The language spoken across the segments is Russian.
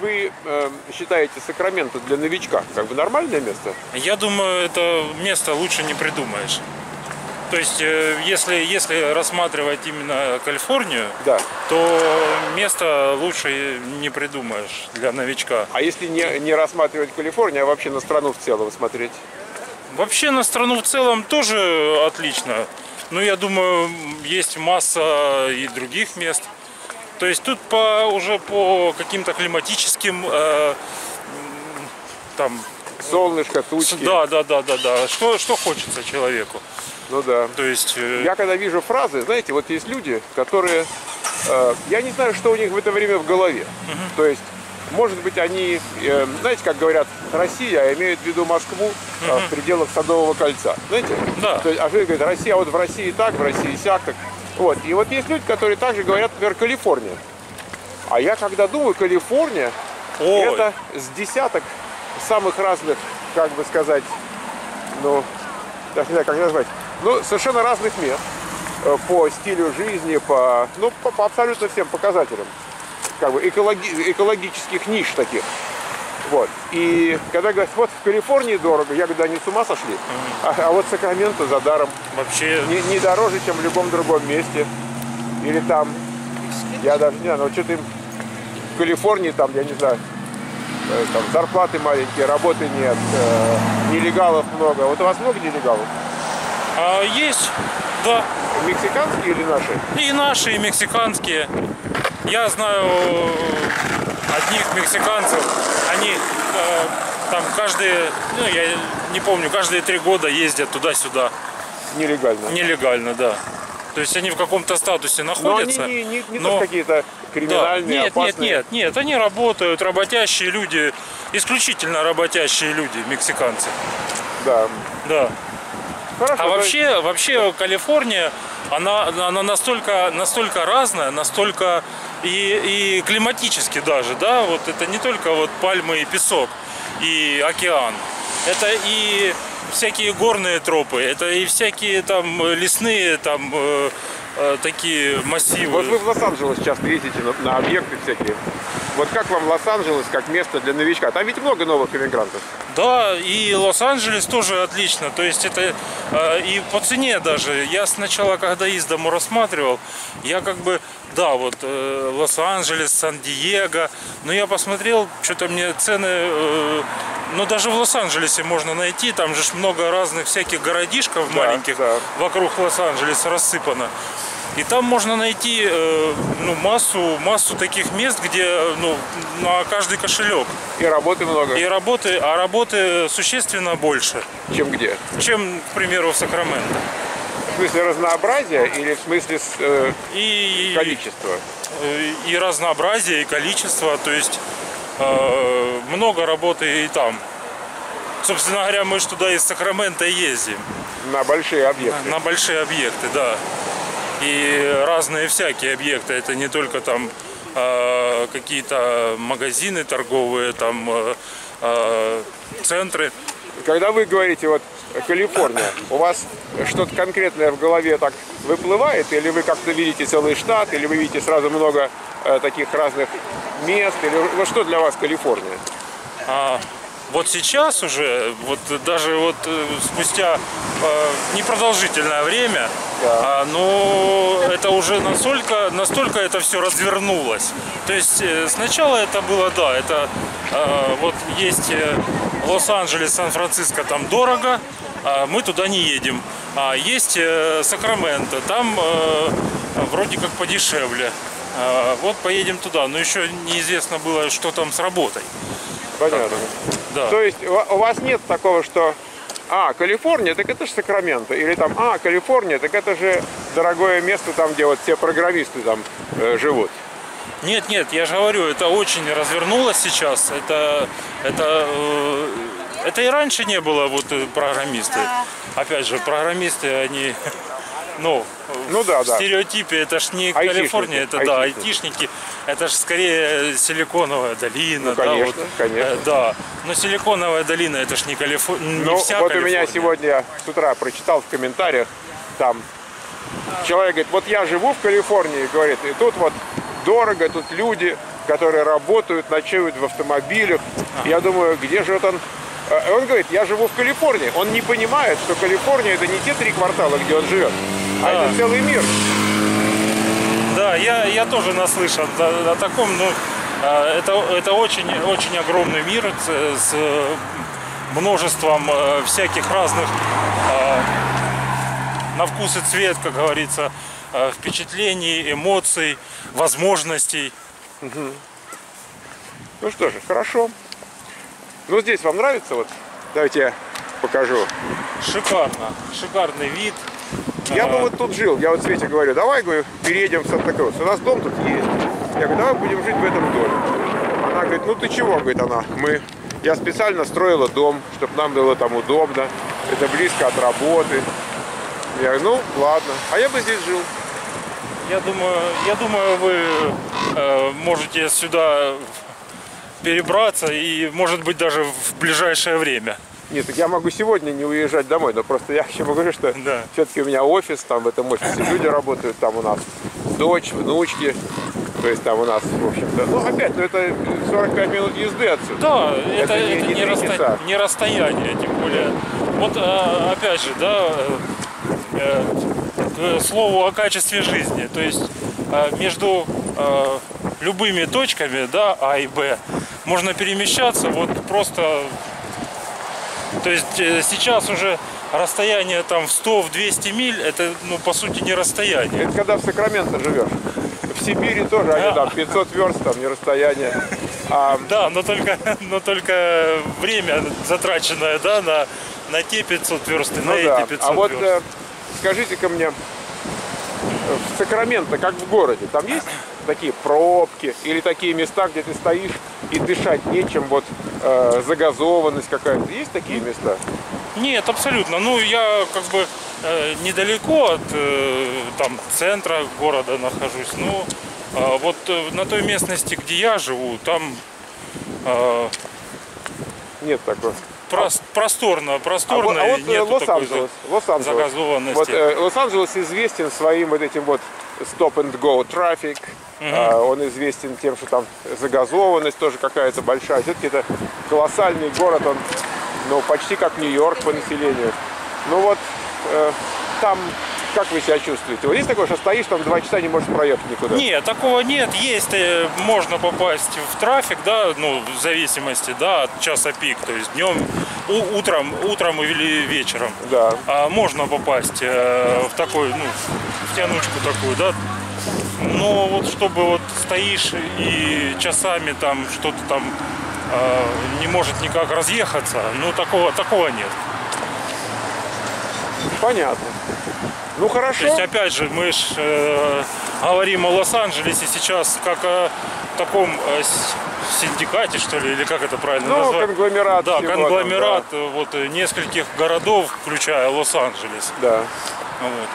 вы считаете Сакраменто для новичка как бы нормальное место? Я думаю, это место лучше не придумаешь. То есть, если рассматривать именно Калифорнию, да, то место лучше не придумаешь для новичка. А если не рассматривать Калифорнию, а вообще на страну в целом смотреть? Вообще на страну в целом тоже отлично. Но я думаю, есть масса и других мест. То есть тут уже по каким-то климатическим там... Солнышко, тучки. Да. Что хочется человеку. Ну да. То есть... Я когда вижу фразы, знаете, вот есть люди, которые... я не знаю, что у них в это время в голове. Угу. То есть, может быть, они, знаете, как говорят, Россия, а имеют в виду Москву, угу, в пределах Садового кольца. Знаете? Да. То есть, а человек говорит, Россия, вот в России так, в России сяк. Так. Вот. И вот есть люди, которые также говорят, например, Калифорния. А я когда думаю, Калифорния, ой, это с десяток самых разных, как бы сказать, ну, даже не знаю, как назвать, ну, совершенно разных мест по стилю жизни, по, ну, по абсолютно всем показателям, как бы экологических ниш таких. Вот. И когда говорят, вот в Калифорнии дорого, я говорю, да, они с ума сошли, а вот Сакраменто за даром. Вообще... Не дороже, чем в любом другом месте. Или там, я даже не знаю, ну, что-то им в Калифорнии, там, я не знаю, там зарплаты маленькие, работы нет, нелегалов много. Вот у вас много нелегалов? А, есть, да. Мексиканские или наши? И наши, и мексиканские. Я знаю одних мексиканцев, они там каждые, ну я не помню, каждые 3 года ездят туда-сюда. Нелегально? Нелегально, да. То есть они в каком-то статусе находятся. Но они не какие-то криминальные, да, нет, опасные. Они работают, работящие люди, исключительно работящие люди, мексиканцы. Да. Да. Хорошо, а вообще Калифорния, она настолько разная, настолько и климатически даже, да, вот это не только вот пальмы и песок, и океан, это и всякие горные тропы, это и всякие там лесные там такие массивы. Вот вы в Лос-Анджелес часто ездите на объекты всякие. Вот как вам Лос-Анджелес как место для новичка? Там ведь много новых иммигрантов. Да, и Лос-Анджелес тоже отлично. То есть это и по цене даже. Я сначала, когда из дому рассматривал, я как бы, да, вот Лос-Анджелес, Сан-Диего. Но я посмотрел, что-то мне цены... но даже в Лос-Анджелесе можно найти. Там же много разных всяких городишков, да, маленьких, да, вокруг Лос-Анджелеса рассыпано. И там можно найти ну, массу таких мест, где ну, на каждый кошелек. И работы много. И работы, а работы существенно больше. Чем где? Чем, к примеру, в Сакраменто. В смысле разнообразия или в смысле количества? И разнообразие, и количество. То есть много работы и там. Собственно говоря, мы же туда из Сакраменто ездим. На большие объекты. На большие объекты, да. И разные всякие объекты, это не только там какие-то магазины торговые, там центры. Когда вы говорите вот Калифорния, у вас что-то конкретное в голове так выплывает? Или вы как-то видите целый штат, или вы видите сразу много таких разных мест? Или вот что для вас Калифорния? Вот сейчас уже, вот даже вот спустя непродолжительное время, да, но это уже настолько это все развернулось. То есть сначала это было, да, это вот есть Лос-Анджелес, Сан-Франциско, там дорого, мы туда не едем. А есть Сакраменто, там вроде как подешевле. Вот поедем туда, но еще неизвестно было, что там с работой. Понятно. Да. То есть у вас нет такого, что Калифорния, так это же Сакраменто. Или там, Калифорния, так это же дорогое место, там, где вот все программисты там живут. Нет, я же говорю, это очень развернулось сейчас. Это и раньше не было, вот программисты. Опять же, программисты, они... Ну, в стереотипе, это ж не Калифорния, это да, айтишники, это ж скорее Силиконовая долина. Ну, конечно, да, вот, конечно. Да, но Силиконовая долина, это ж не Калифорния, не вся Калифорния. У меня сегодня с утра прочитал в комментариях, там, человек говорит, вот я живу в Калифорнии, говорит, и тут вот дорого, тут люди, которые работают, ночуют в автомобилях. Я думаю, где живет он? Он говорит, я живу в Калифорнии. Он не понимает, что Калифорния — это не те 3 квартала, где он живет, а это целый мир. Да, я тоже наслышан о таком, но это очень огромный мир с множеством всяких разных на вкус и цвет, как говорится, впечатлений, эмоций, возможностей. Угу. Ну что же, хорошо. Ну здесь вам нравится? Вот, давайте я покажу. Шикарно, шикарный вид. Я бы вот тут жил, я вот Свете говорю, давай, говорю, переедем в Санта-Крус, у нас дом тут есть. Я говорю, давай будем жить в этом доме. Она говорит, ну ты чего, говорит она, я специально строила дом, чтобы нам было там удобно, это близко от работы. Я говорю, ну ладно, а я бы здесь жил. Я думаю, вы можете сюда перебраться и, может быть, даже в ближайшее время. Нет, так я могу сегодня не уезжать домой, но просто я еще говорю, что да, все-таки у меня офис, там в этом офисе люди работают, там у нас дочь, внучки, то есть там у нас, в общем-то, ну опять, ну это 45 минут езды отсюда. Да, это не расстояние, тем более. Вот опять же, да, к слову о качестве жизни, то есть между любыми точками, да, А и Б, можно перемещаться, вот просто... То есть сейчас уже расстояние там в 100-200 миль, это, ну, по сути, не расстояние. Это когда в Сакраменто живешь. В Сибири тоже, они там 500 верст, там не расстояние. Да, но только время затраченное, да, на те 500 верст и на эти 500 верст. А вот скажите-ка мне, в Сакраменто, как в городе, там есть такие пробки или такие места, где ты стоишь и дышать нечем, вот загазованность какая-то, есть такие места? Нет, абсолютно. Ну, я как бы недалеко от там центра города нахожусь, но вот на той местности, где я живу, там нет такого. Просторно. А вот Лос-Анджелес. Лос-Анджелес известен своим вот этим вот stop-and-go трафик. Он известен тем, что там загазованность тоже какая-то большая. Все-таки это колоссальный город, он, ну, почти как Нью-Йорк по населению. Ну вот там как вы себя чувствуете? Вот есть такое, что стоишь там 2 часа, не можешь проехать никуда? Нет, такого нет. Есть, можно попасть в трафик, да, ну, в зависимости, да, от часа пик, то есть днем, утром или вечером. Да. Можно попасть в такой, ну, в тянучку такую, да. Но вот чтобы вот стоишь и часами там что-то там не может никак разъехаться, ну, такого нет. Понятно. Ну хорошо. То есть, опять же, мы же говорим о Лос-Анджелесе сейчас как о таком синдикате, что ли, или как это правильно назвать? Конгломерат. Да, конгломерат там, да. Вот, нескольких городов, включая Лос-Анджелес. Да. Вот.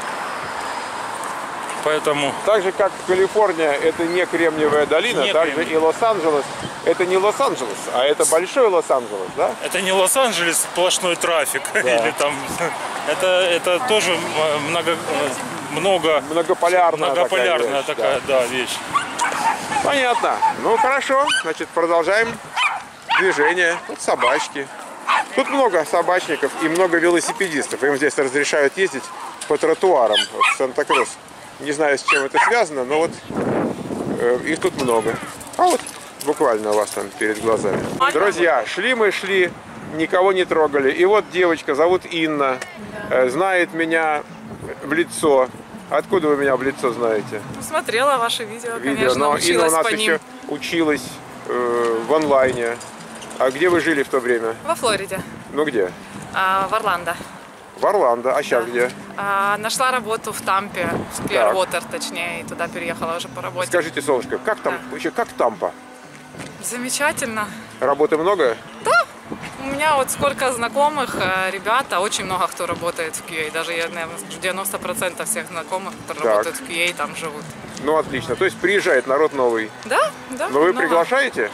Поэтому... Так же, как Калифорния, это не Кремниевая долина, не так же и Лос-Анджелес, это не Лос-Анджелес, а это большой Лос-Анджелес, да? Это не Лос-Анджелес, сплошной трафик, да. Или там... Это тоже многополярная такая вещь. Понятно. Ну хорошо, значит, продолжаем движение. Тут собачки. Тут много собачников и много велосипедистов. Им здесь разрешают ездить по тротуарам в Санта-Крус. Не знаю, с чем это связано, но вот их тут много. А вот буквально у вас там перед глазами. Друзья, шли мы, никого не трогали. И вот девочка, зовут Инна, знает меня в лицо. Откуда вы меня в лицо знаете? Смотрела ваше видео, конечно, но Инна у нас еще училась в онлайне. А где вы жили в то время? Во Флориде. Ну где? В Орландо. В Орландо. А сейчас где? Нашла работу в Тампе, в Клируотер, точнее, и туда переехала уже по работе. Скажите, солнышко, как там, вообще, как Тампа? Замечательно. Работы много? Да. У меня вот сколько знакомых, ребята, очень много кто работает в QA. Даже я, наверное, 90% всех знакомых, которые работают в QA, там живут. Ну, отлично. То есть приезжает народ новый. Да, да. Но вы приглашаете?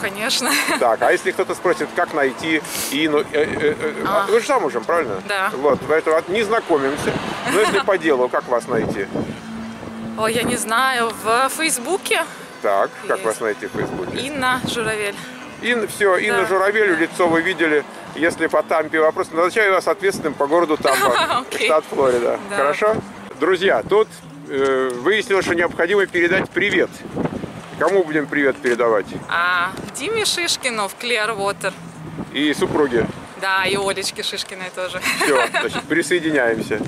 Конечно. Так, а если кто-то спросит, как найти Инну? Вы же замужем, правильно? Да. Вот, поэтому не знакомимся. Но если по делу, как вас найти? О, я не знаю. В Фейсбуке. Так, есть. Как вас найти в Фейсбуке? Инна Журавель. Все, Инна Журавель, лицо вы видели. Если по Тампе вопрос, назначаю вас ответственным по городу Тампа, штат Флорида. Хорошо? Друзья, тут выяснилось, что необходимо передать привет. Кому будем привет передавать? Диме Шишкину в Клируотер. И супруге. Да, и Олечке Шишкиной тоже. Все, значит, присоединяемся.